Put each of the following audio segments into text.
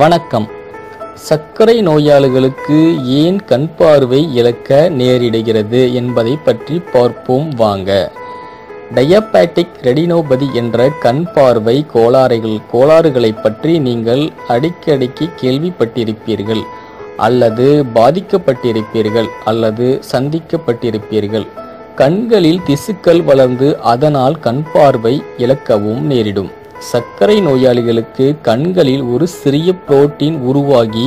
வணக்கம். சர்க்கரை நோயாளிகளுக்கு ஏன் கண் பார்வை இழக்க நேரிடுகிறது என்பதை பற்றி பார்ப்போம் வாங்க. டயபேட்டிக் ரெடினோபதி என்ற கண் பார்வை கோளாறுகளை பற்றி நீங்கள் அடிக்கடிக்கு கேள்விப்பட்டிருப்பீர்கள் அல்லது பாதிக்கப்பட்டிருப்பீர்கள் அல்லது சந்திக்கப்பட்டிருப்பீர்கள். கண்களில் திசுக்கள் வளர்ந்து அதனால் கண் பார்வை இழக்கவும் நேரிடும். சர்க்கரை நோயாளிகளுக்கு கண்களில் ஒரு சிறிய புரோட்டீன் உருவாகி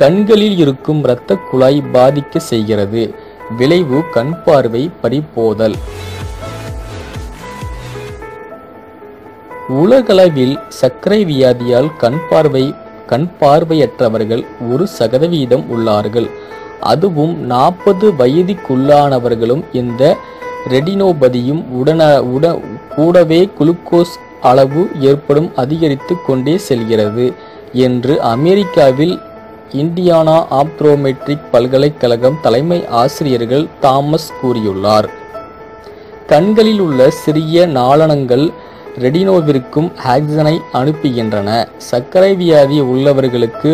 கண்களில் இருக்கும் இரத்த குழாய் பாதிக்க செய்கிறது. விளைவு கண் பார்வை பறிபோதல். உலகளவில் சர்க்கரை வியாதியால் கண் பார்வையற்றவர்கள் 1% உள்ளார்கள். அதுவும் 40 வயதுக்குள்ளானவர்களும் இந்த ரெடினோபதியும் கூடவே குளுக்கோஸ் அளவு ஏற்படும் அதிகரித்து கொண்டே செல்கிறது என்று அமெரிக்காவில் இண்டியானா ஆப்தோமெட்ரிக் பல்கலைக்கழகம் தலைமை ஆசிரியர்கள் தாமஸ் கூறியுள்ளார். கண்களில் உள்ள சிறிய நாளணங்கள் ரெடினோவிற்கும் ஆக்சனை அனுப்புகின்றன. சர்க்கரை வியாதி உள்ளவர்களுக்கு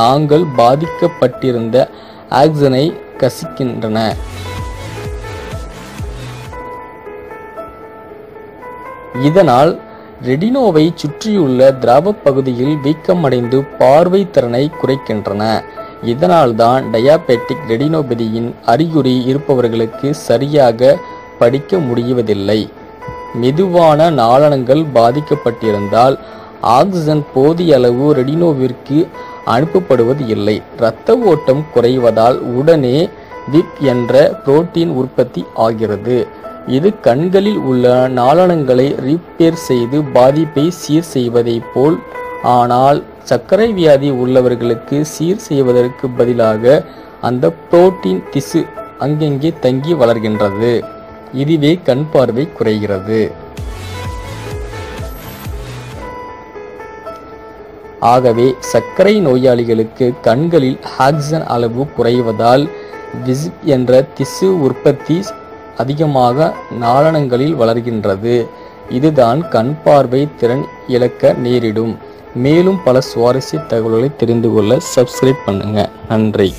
நாங்கள் பாதிக்கப்பட்டிருந்த ஆக்சனை கசிக்கின்றன. இதனால் ரெடினோவை சுற்றியுள்ள திரவ பகுதியில் வீக்கமடைந்து பார்வை திறனை குறைக்கின்றன. இதனால்தான் டயாபெட்டிக் ரெடினோபதியின் அறிகுறி இருப்பவர்களுக்கு சரியாக படிக்க முடியவதில்லை. மெதுவான நாளணங்கள் பாதிக்கப்பட்டிருந்தால் ஆக்சிஜன் போதிய அளவு ரெடினோவிற்கு அனுப்பப்படுவது இல்லை. இரத்த ஓட்டம் குறைவதால் உடனே விப் என்ற புரோட்டீன் உற்பத்தி ஆகிறது. இது கண்களில் உள்ள நாளணங்களை ரிப்பேர் செய்து பாதிப்பை சீர் செய்வதை போல். ஆனால் சர்க்கரை வியாதி உள்ளவர்களுக்கு சீர் செய்வதற்கு பதிலாக அந்த புரோட்டீன் திசு அங்கங்கே தங்கி வளர்கின்றது. இதுவே கண் பார்வை குறைகிறது. ஆகவே சர்க்கரை நோயாளிகளுக்கு கண்களில் ஆக்சிஜன் அளவு குறைவதால் விசிப் என்ற திசு உற்பத்தி அதிகமாக நாளணங்களில் வளர்கின்றது. இதுதான் கண் பார்வை திறன் இழக்க நேரிடும். மேலும் பல சுவாரஸ்ய தகவல்களை தெரிந்து கொள்ள சப்ஸ்கிரைப் பண்ணுங்க. நன்றி.